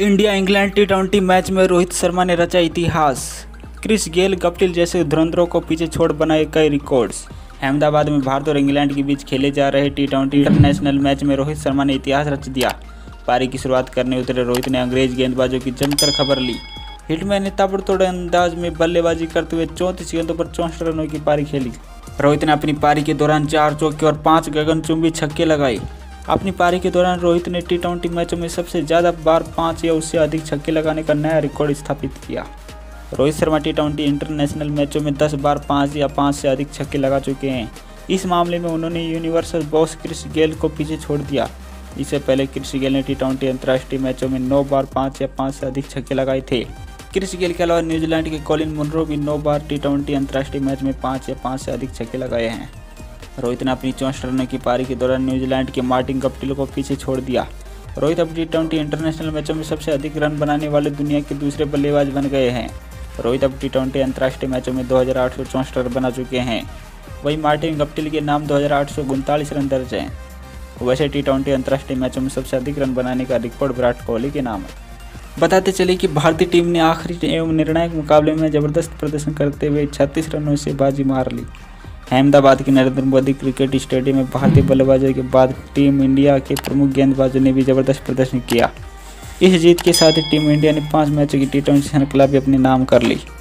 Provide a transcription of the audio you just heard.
India England टी20 match में रोहित शर्मा ने रचा इतिहास। क्रिस गेल, गप्टिल जैसे धुरंधरों को पीछे छोड़ बनाए कई रिकॉर्ड्स। अहमदाबाद में भारत और इंग्लैंड के बीच खेले जा रहे टी20 इंटरनेशनल मैच में रोहित शर्मा ने इतिहास रच दिया। पारी की शुरुआत करने उतरे रोहित ने अंग्रेज गेंदबाजों की जमकर खबर ली। हिटमैन ने ताबड़तोड़ अंदाज में बल्लेबाजी करते हुए 34 गेंदों पर 64 रनों की पारी खेली। रोहित ने अपनी पारी के दौरान 4 चौके और 5 गगनचुंबी छक्के लगाए। अपनी पारी के दौरान रोहित ने टी20 मैचों में सबसे ज़्यादा बार 5 या उससे अधिक छक्के लगाने का नया रिकॉर्ड स्थापित किया। रोहित शर्मा टी20 इंटरनेशनल मैचों में 10 बार 5 या 5 से अधिक छक्के लगा चुके हैं। इस मामले में उन्होंने यूनिवर्सल बॉस क्रिस गेल को पीछे छोड़ दिया। इससे पहले क्रिस गेल ने टी20 अंतर्राष्ट्रीय मैचों में 9 बार 5 या 5 से अधिक छक्के लगाए थे। क्रिस गेल के अलावा न्यूजीलैंड के कोलिन मुनरो भी 9 बार टी20 अंतर्राष्ट्रीय मैच में 5 या 5 से अधिक छक्के लगाए हैं। रोहित ने अपनी 64 रनों की पारी के दौरान न्यूजीलैंड के मार्टिन गप्टिल को पीछे छोड़ दिया। रोहित अब टी20 इंटरनेशनल मैचों में सबसे अधिक रन बनाने वाले दुनिया के दूसरे बल्लेबाज बन गए हैं। रोहित अब टी20 अंतर्राष्ट्रीय मैचों में 2864 रन बना चुके हैं। वहीं मार्टिन गप्टिल के नाम 2839 रन दर्ज हैं। वैसे टी20 अंतर्राष्ट्रीय मैचों में सबसे अधिक रन बनाने का रिकॉर्ड विराट कोहली के नाम है। बताते चले कि भारतीय टीम ने आखिरी एवं निर्णायक मुकाबले में जबरदस्त प्रदर्शन करते हुए 36 रनों से बाजी मार ली। अहमदाबाद के नरेंद्र मोदी क्रिकेट स्टेडियम में भारतीय बल्लेबाजों के बाद टीम इंडिया के प्रमुख गेंदबाजों ने भी जबरदस्त प्रदर्शन किया। इस जीत के साथ ही टीम इंडिया ने 5 मैचों की टी20 श्रृंखला भी अपने नाम कर ली।